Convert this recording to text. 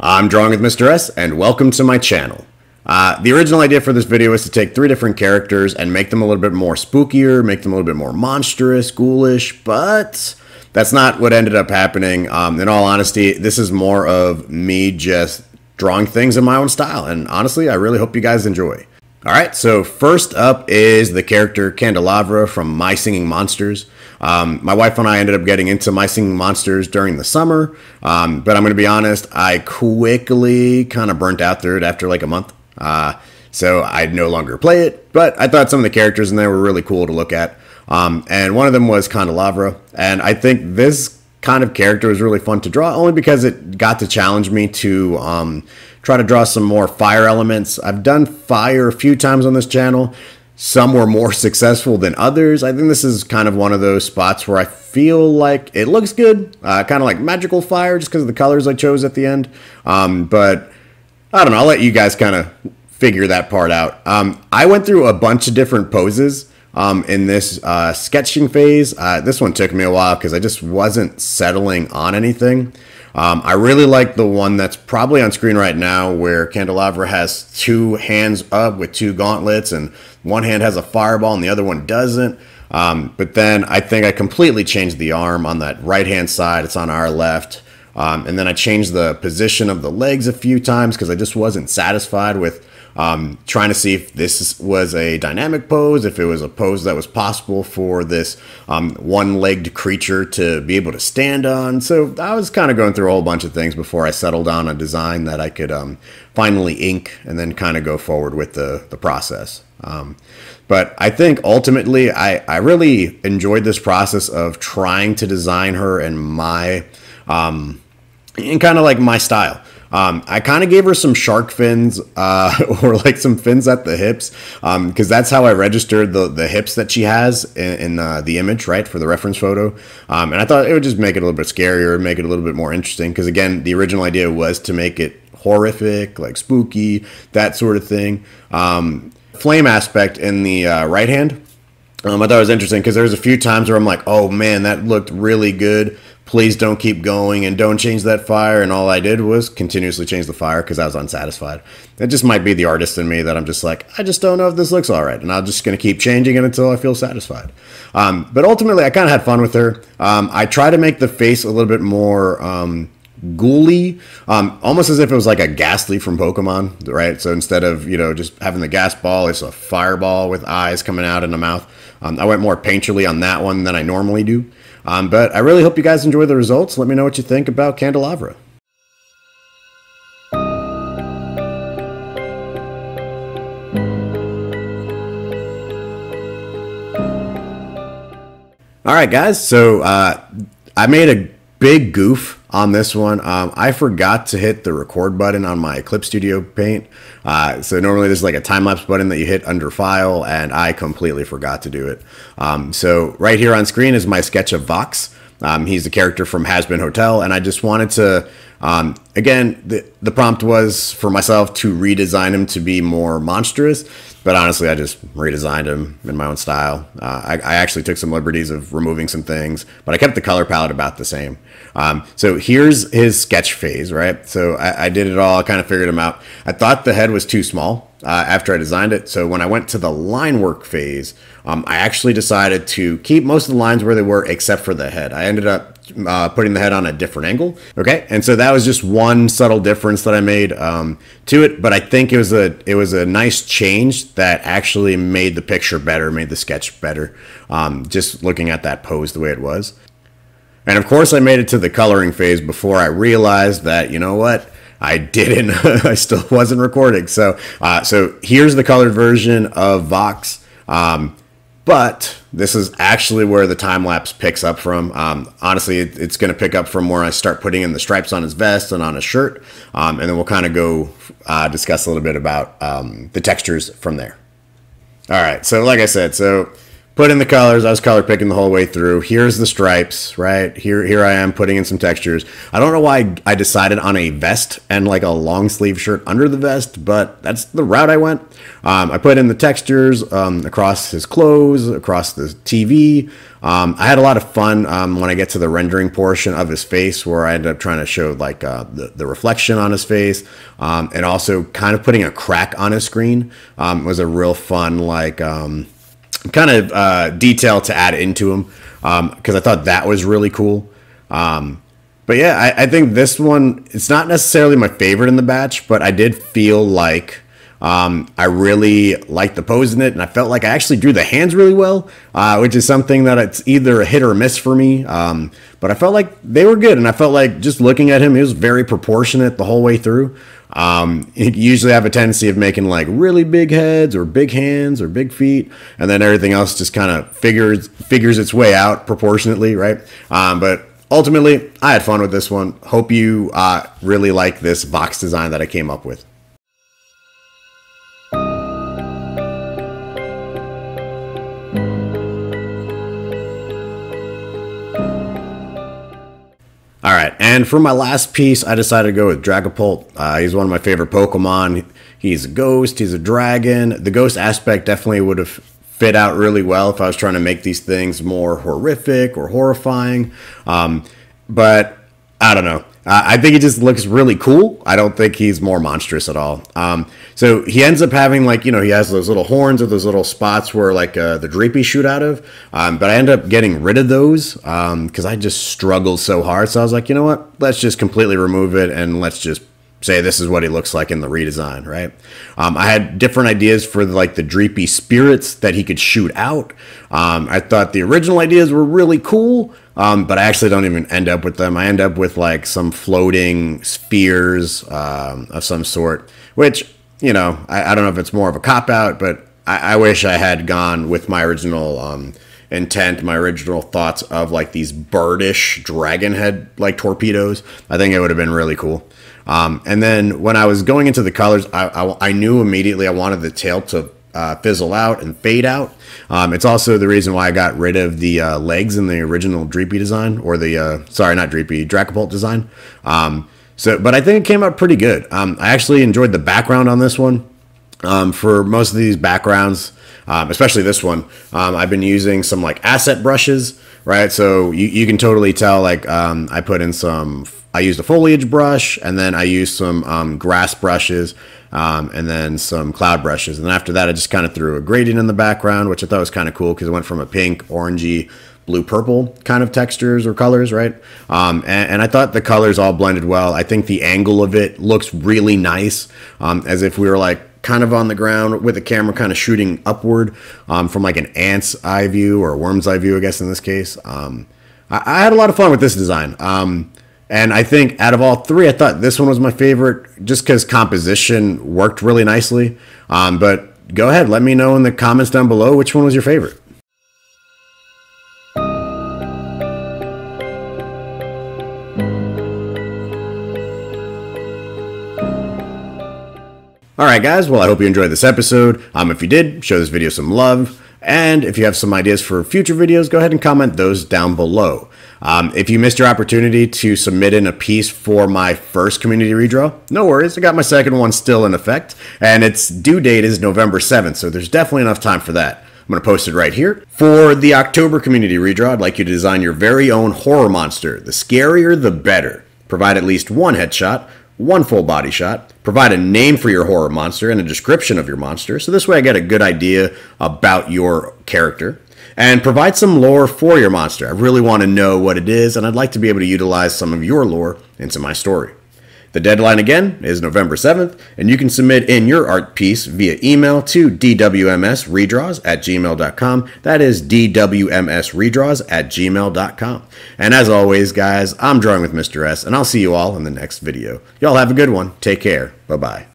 I'm Drawing with Mr. S, and welcome to my channel. The original idea for this video was to take three different characters and make them a little bit more spookier, make them a little bit more monstrous, ghoulish, but that's not what ended up happening. In all honesty, this is more of me just drawing things in my own style, and honestly, I really hope you guys enjoy. Alright, so first up is the character Candelavra from My Singing Monsters. My wife and I ended up getting into My Singing Monsters during the summer, but I'm going to be honest, I quickly kind of burnt out through it after like a month, so I no longer play it, but I thought some of the characters in there were really cool to look at, and one of them was Candelavra, and I think this kind of character was really fun to draw only because it got to challenge me to try to draw some more fire elements. I've done fire a few times on this channel. Some were more successful than others. I think this is kind of one of those spots where I feel like it looks good, kind of like magical fire just because of the colors I chose at the end. But I don't know, I'll let you guys kind of figure that part out. I went through a bunch of different poses in this sketching phase. This one took me a while because I just wasn't settling on anything. I really like the one that's probably on screen right now where Candelavra has two hands up with two gauntlets and one hand has a fireball and the other one doesn't. But then I think I completely changed the arm on that right hand side. It's on our left. And then I changed the position of the legs a few times because I just wasn't satisfied with trying to see if this was a dynamic pose, if it was a pose that was possible for this one-legged creature to be able to stand on. So I was kind of going through a whole bunch of things before I settled on a design that I could finally ink and then kind of go forward with the process. But I think ultimately I really enjoyed this process of trying to design her in my in kind of like my style. I kind of gave her some shark fins or like some fins at the hips because that's how I registered the hips that she has in the image, right, for the reference photo. And I thought it would just make it a little bit scarier, make it a little bit more interesting because, again, the original idea was to make it horrific, like spooky, that sort of thing. Flame aspect in the right hand. I thought it was interesting because there was a few times where I'm like, oh, man, that looked really good. Please don't keep going and don't change that fire. And all I did was continuously change the fire because I was unsatisfied. It just might be the artist in me that I'm just like, I just don't know if this looks all right. And I'm just going to keep changing it until I feel satisfied. But ultimately, I kind of had fun with her. I try to make the face a little bit more ghouly, almost as if it was like a Ghastly from Pokemon, right? So instead of, you know, just having the gas ball, it's a fireball with eyes coming out in the mouth. I went more painterly on that one than I normally do. But I really hope you guys enjoy the results. Let me know what you think about Candelavra. Alright guys, so I made a big goof on this one. I forgot to hit the record button on my Clip Studio Paint. So normally there's like a time-lapse button that you hit under file, and I completely forgot to do it. So right here on screen is my sketch of Vox. He's the character from Hazbin Hotel, and I just wanted to, again, the prompt was for myself to redesign him to be more monstrous, but honestly, I just redesigned him in my own style. I actually took some liberties of removing some things, but I kept the color palette about the same. So here's his sketch phase, right? So I did it all, I kind of figured him out. I thought the head was too small after I designed it. So when I went to the line work phase, I actually decided to keep most of the lines where they were except for the head. I ended up putting the head on a different angle. Okay, and so that was just one subtle difference that I made to it, but I think it was a nice change that actually made the picture better, made the sketch better, just looking at that pose the way it was. And of course I made it to the coloring phase before I realized that, you know what, I didn't I still wasn't recording. So so here's the colored version of Vox. But this is actually where the time-lapse picks up from. Honestly, it's going to pick up from where I start putting in the stripes on his vest and on his shirt. And then we'll kind of go discuss a little bit about the textures from there. All right, so like I said, so put in the colors. I was color picking the whole way through. Here's the stripes, right? Here I am putting in some textures. I don't know why I decided on a vest and like a long sleeve shirt under the vest, but that's the route I went. I put in the textures across his clothes, across the TV. I had a lot of fun when I get to the rendering portion of his face, where I ended up trying to show like the reflection on his face, and also kind of putting a crack on his screen was a real fun like kind of detail to add into him, because I thought that was really cool. But yeah, I think this one, it's not necessarily my favorite in the batch, but I did feel like I really liked the pose in it, and I felt like I actually drew the hands really well, which is something that it's either a hit or a miss for me. But I felt like they were good, and I felt like just looking at him, he was very proportionate the whole way through. You usually have a tendency of making like really big heads or big hands or big feet, and then everything else just kind of figures its way out proportionately, right? But ultimately, I had fun with this one. Hope you really like this Vox design that I came up with. All right, and for my last piece, I decided to go with Dragapult. He's one of my favorite Pokemon. He's a ghost, he's a dragon. The ghost aspect definitely would have fit out really well if I was trying to make these things more horrific or horrifying. But I don't know. I think he just looks really cool. I don't think he's more monstrous at all. So he ends up having like, you know, he has those little horns or those little spots where like the Dreepy shoot out of. But I end up getting rid of those because I just struggled so hard. So I was like, you know what? Let's just completely remove it and let's just say this is what he looks like in the redesign, right? I had different ideas for like the Dreepy spirits that he could shoot out. I thought the original ideas were really cool, but I actually don't even end up with them. I end up with like some floating spheres of some sort, which, you know, I don't know if it's more of a cop-out, but I wish I had gone with my original intent, my original thoughts of like these birdish dragon head like torpedoes. I think it would have been really cool. And then when I was going into the colors, I knew immediately I wanted the tail to fizzle out and fade out. It's also the reason why I got rid of the legs in the original Dreepy design, or the, sorry, not Dreepy, Dragapult design. But I think it came out pretty good. I actually enjoyed the background on this one. For most of these backgrounds, especially this one, I've been using some like asset brushes, right? So you can totally tell, like, I used a foliage brush, and then I used some grass brushes, and then some cloud brushes. And then after that, I just kind of threw a gradient in the background, which I thought was kind of cool because it went from a pink, orangey, blue, purple kind of textures or colors, right? And I thought the colors all blended well. I think the angle of it looks really nice, as if we were like kind of on the ground with the camera kind of shooting upward from like an ant's eye view or a worm's eye view, I guess in this case. I had a lot of fun with this design. And I think out of all three, I thought this one was my favorite just because composition worked really nicely. But go ahead, let me know in the comments down below which one was your favorite. All right, guys. Well, I hope you enjoyed this episode. If you did, show this video some love. And if you have some ideas for future videos, go ahead and comment those down below. If you missed your opportunity to submit in a piece for my first community redraw, no worries. I got my second one still in effect, and its due date is November 7th, so there's definitely enough time for that. I'm going to post it right here. For the October community redraw, I'd like you to design your very own horror monster. The scarier, the better. Provide at least one headshot, one full body shot, provide a name for your horror monster and a description of your monster, so this way I get a good idea about your character, and provide some lore for your monster. I really want to know what it is, and I'd like to be able to utilize some of your lore into my story. The deadline again is November 7th, and you can submit in your art piece via email to dwmsredraws@gmail.com. That is dwmsredraws@gmail.com. And as always, guys, I'm Drawing with Mr. S, and I'll see you all in the next video. Y'all have a good one. Take care. Bye-bye.